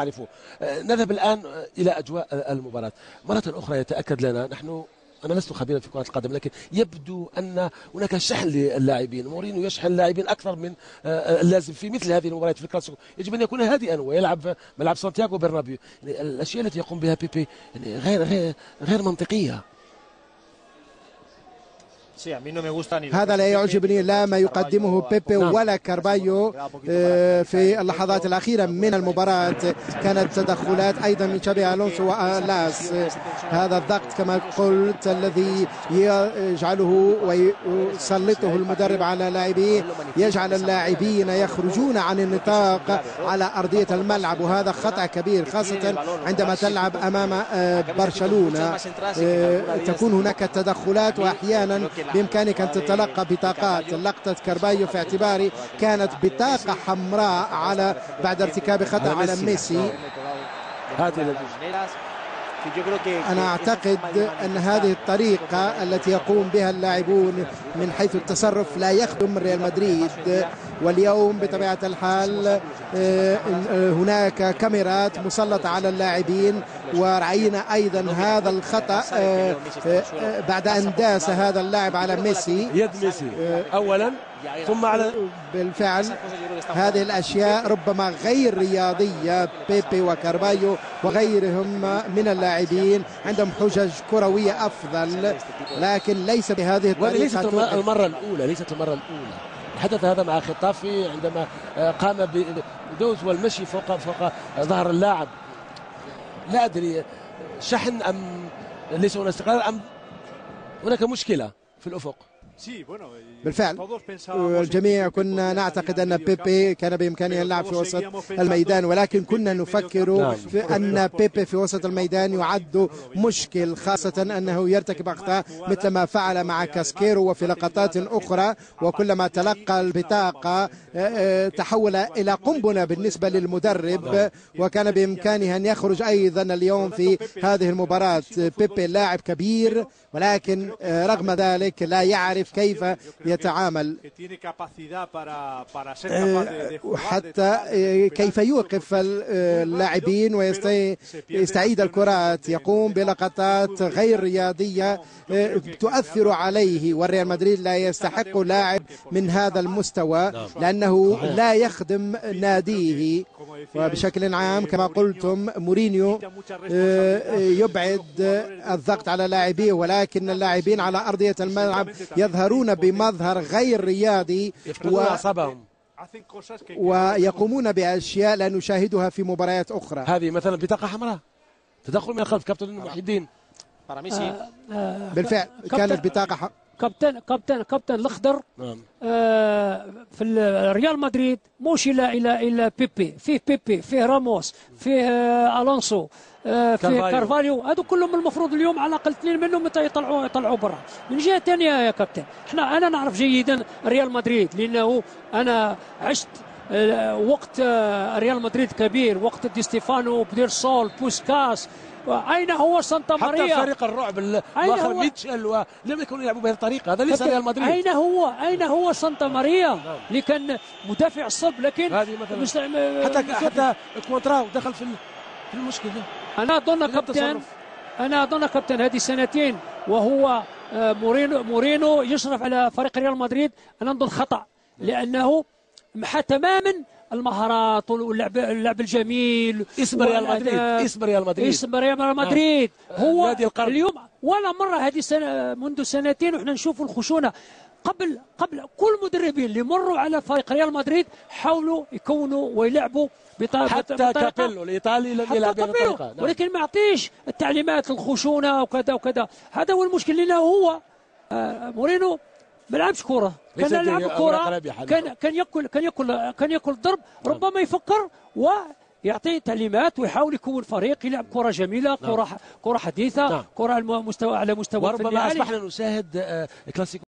تعرفه. نذهب الآن إلى أجواء المباراة مرة أخرى. يتأكد لنا نحن، أنا لست خبيرا في كرة القدم، لكن يبدو أن هناك شحن للاعبين. مورينيو يشحن اللاعبين أكثر من اللازم في مثل هذه المباريات. في الكلاسيكو يجب أن يكون هادئا ويلعب ملعب سانتياغو برنابيو. يعني الأشياء التي يقوم بها بيبي يعني غير منطقية. هذا لا يعجبني، لا ما يقدمه بيبي ولا كارفايو في اللحظات الأخيرة من المباراة. كانت تدخلات أيضا من شابي ألونسو وألاس. هذا الضغط كما قلت الذي يجعله ويسلطه المدرب على لاعبيه يجعل اللاعبين يخرجون عن النطاق على أرضية الملعب، وهذا خطأ كبير خاصة عندما تلعب أمام برشلونة. تكون هناك تدخلات وأحيانا بإمكانك أن تتلقى بطاقات. لقطة كارفايو في اعتباري كانت بطاقة حمراء على بعد ارتكاب خطأ على ميسي. أنا أعتقد أن هذه الطريقة التي يقوم بها اللاعبون من حيث التصرف لا يخدم ريال مدريد. واليوم بطبيعة الحال هناك كاميرات مسلطة على اللاعبين، ورأينا أيضا هذا الخطأ بعد أن داس هذا اللاعب على ميسي، يد ميسي أولا ثم على. بالفعل هذه الأشياء ربما غير رياضية. بيبي وكارفايو وغيرهم من اللاعبين عندهم حجج كروية أفضل، لكن ليس بهذه الطريقة. ليست المرة الأولى حدث هذا مع خطافي عندما قام بدوز والمشي فوق ظهر اللاعب. لا أدري شحن أم ليس هناك استقرار أم هناك مشكلة في الأفق. بالفعل الجميع كنا نعتقد أن بيبي كان بإمكانه اللعب في وسط الميدان، ولكن كنا نفكر في أن بيبي في وسط الميدان يعد مشكل، خاصة أنه يرتكب أخطاء مثل ما فعل مع كاسكيرو وفي لقطات أخرى. وكلما تلقى البطاقة تحول إلى قنبلة بالنسبة للمدرب، وكان بإمكانه أن يخرج أيضا اليوم في هذه المباراة. بيبي لاعب كبير، ولكن رغم ذلك لا يعرف كيف يتعامل وحتى كيف يوقف اللاعبين ويستعيد الكرات. يقوم بلقطات غير رياضية تؤثر عليه، والريال مدريد لا يستحق لاعب من هذا المستوى لأنه لا يخدم ناديه. وبشكل عام كما قلتم مورينيو يبعد الضغط على لاعبيه، ولكن اللاعبين على أرضية الملعب يظهرون بمظهر غير رياضي ويقومون بأشياء لا نشاهدها في مباريات أخرى. هذه مثلا بطاقة حمراء، تدخل من الخلف كابتن محي الدين. بالفعل كانت بطاقة كابتن الأخضر في ريال مدريد مشيلة إلى بيبي. فيه بيبي، فيه راموس، فيه ألونسو، في كارفاليو. هذو كلهم المفروض اليوم على الاقل اثنين منهم يطلعوا برا. من جهه ثانيه يا كابتن، انا نعرف جيدا ريال مدريد، لانه انا عشت وقت ريال مدريد كبير، وقت دي ستيفانو، بديرسول، بوسكاس. أين هو سانتا ماريا؟ حتى فريق الرعب الآخر ميتشل ولم يكونوا يلعبوا بهذه الطريقة. هذا ليس ريال مدريد. أين هو سانتا ماريا اللي كان مدافع الصلب؟ لكن حتى كونتراو دخل في المشكلة. أنا أظن كابتن هذه سنتين وهو مورينو يشرف على فريق ريال مدريد، أنا أظن خطأ، لأنه محى تماما المهارات واللعب الجميل. اسم ريال مدريد هو اليوم ولا مرة هذه سنة منذ سنتين وإحنا نشوف الخشونة. قبل كل المدربين اللي مروا على فريق ريال مدريد حاولوا يكونوا ويلعبوا حتى كابيلو الإيطالي لم يلعب بهذه الطريقة، ولكن ما يعطيش التعليمات الخشونة وكذا. هذا هو المشكل، لأنه هو مورينو ما لعبش كرة. كان يلعب كرة، كان يأكل ضرب، ربما يفكر ويعطي تعليمات ويحاول يكون فريق يلعب كرة جميلة، كرة حديثة، كرة على مستوى. وربما أصبحنا نشاهد كلاسيكو